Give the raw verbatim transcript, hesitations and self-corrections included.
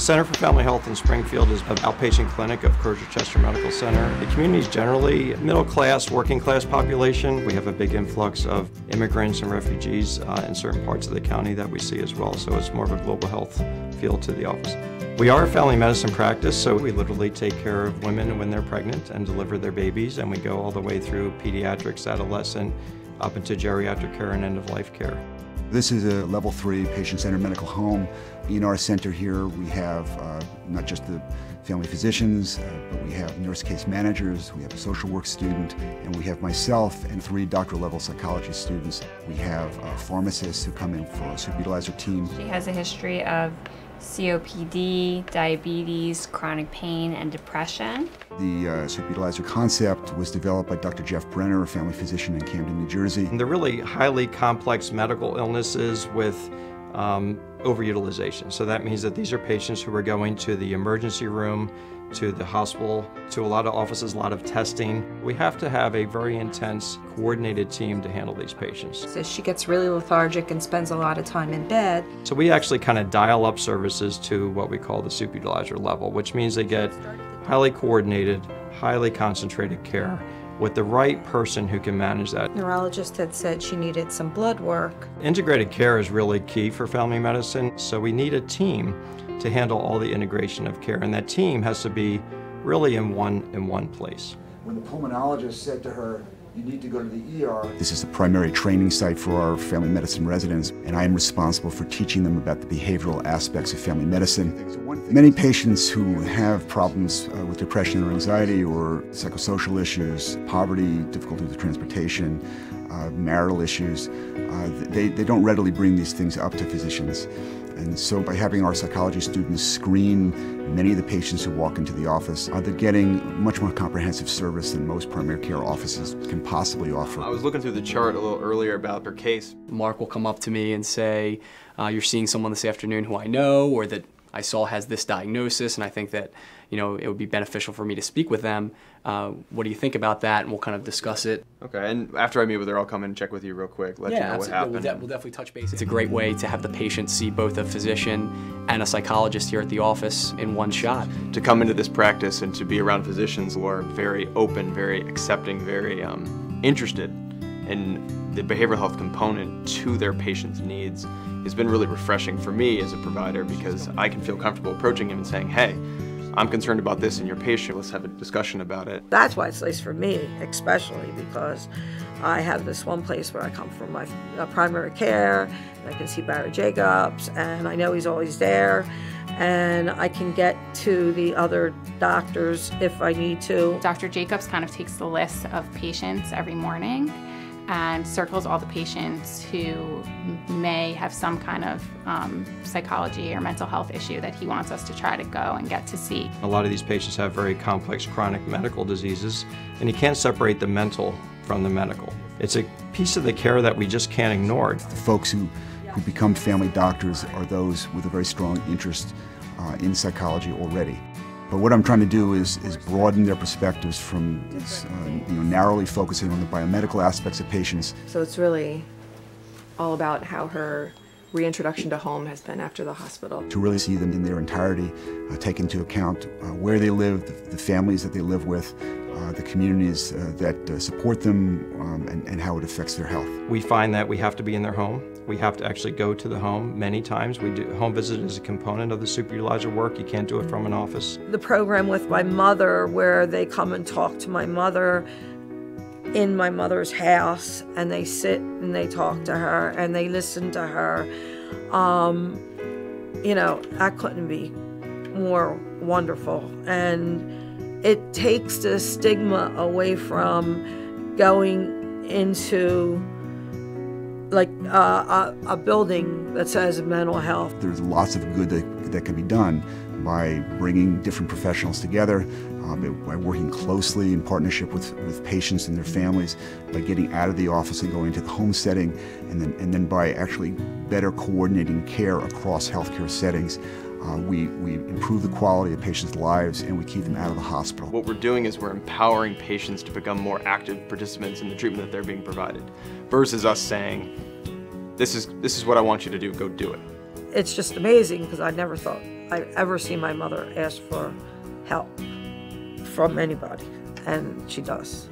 The Center for Family Health in Springfield is an outpatient clinic of Crozer-Chester Medical Center. The community is generally middle-class, working-class population. We have a big influx of immigrants and refugees uh, in certain parts of the county that we see as well, so it's more of a global health feel to the office. We are a family medicine practice, so we literally take care of women when they're pregnant and deliver their babies, and we go all the way through pediatrics, adolescent, up into geriatric care and end-of-life care. This is a level three patient-centered medical home. In our center here, we have uh, not just the family physicians, uh, but we have nurse case managers, we have a social work student, and we have myself and three doctoral-level psychology students. We have uh, pharmacists who come in for a supervisor team. She has a history of C O P D, diabetes, chronic pain, and depression. The uh, superutilizer concept was developed by Doctor Jeff Brenner, a family physician in Camden, New Jersey. And they're really highly complex medical illnesses with um, overutilization. So that means that these are patients who are going to the emergency room, to the hospital, to a lot of offices, a lot of testing. We have to have a very intense, coordinated team to handle these patients. So she gets really lethargic and spends a lot of time in bed. So we actually kind of dial up services to what we call the superutilizer level, which means they get highly coordinated, highly concentrated care with the right person who can manage that. Neurologist had said she needed some blood work. Integrated care is really key for family medicine, so we need a team to handle all the integration of care, and that team has to be really in one, in one place. When the pulmonologist said to her, "You need to go to the E R." This is the primary training site for our family medicine residents, and I am responsible for teaching them about the behavioral aspects of family medicine. Many patients who have problems uh, with depression or anxiety or psychosocial issues, poverty, difficulty with transportation, uh, marital issues, uh, they, they don't readily bring these things up to physicians. And so by having our psychology students screen many of the patients who walk into the office, uh, they're getting much more comprehensive service than most primary care offices can possibly offer. I was looking through the chart a little earlier about her case. Mark will come up to me and say, uh, you're seeing someone this afternoon who I know or that I saw has this diagnosis, and I think that, you know, it would be beneficial for me to speak with them. Uh, what do you think about that? And we'll kind of discuss it. Okay, and after I meet with her, I'll come and check with you real quick, let yeah, you know absolutely. What happened. We'll, de we'll definitely touch base. It's a great way to have the patient see both a physician and a psychologist here at the office in one shot. To come into this practice and to be around physicians who are very open, very accepting, very um, interested in the behavioral health component to their patient's needs has been really refreshing for me as a provider, because I can feel comfortable approaching him and saying, hey, I'm concerned about this in your patient, let's have a discussion about it. That's why it's nice for me, especially because I have this one place where I come from my primary care, and I can see Doctor Jacobs, and I know he's always there, and I can get to the other doctors if I need to. Doctor Jacobs kind of takes the list of patients every morning and circles all the patients who may have some kind of um, psychology or mental health issue that he wants us to try to go and get to see. A lot of these patients have very complex chronic medical diseases, and you can't separate the mental from the medical. It's a piece of the care that we just can't ignore. The folks who, who become family doctors are those with a very strong interest uh, in psychology already. But what I'm trying to do is, is broaden their perspectives from uh, you know, narrowly focusing on the biomedical aspects of patients. So it's really all about how her reintroduction to home has been after the hospital. To really see them in their entirety, uh, take into account uh, where they live, the, the families that they live with, uh, the communities uh, that uh, support them, um, and, and how it affects their health. We find that we have to be in their home. We have to actually go to the home many times. We do home visit is a component of the superutilizer work. You can't do it from an office. The program with my mother, where they come and talk to my mother in my mother's house, and they sit and they talk to her and they listen to her. Um, you know, that couldn't be more wonderful. And it takes the stigma away from going into like uh, a, a building that says mental health. There's lots of good that, that can be done by bringing different professionals together, um, by working closely in partnership with, with patients and their families, by getting out of the office and going into the home setting, and then, and then by actually better coordinating care across healthcare settings. Uh, we, we improve the quality of patients' lives, and we keep them out of the hospital. What we're doing is we're empowering patients to become more active participants in the treatment that they're being provided, versus us saying, this is, this is what I want you to do, go do it. it's just amazing because I never thought I'd ever see my mother ask for help from anybody, and she does.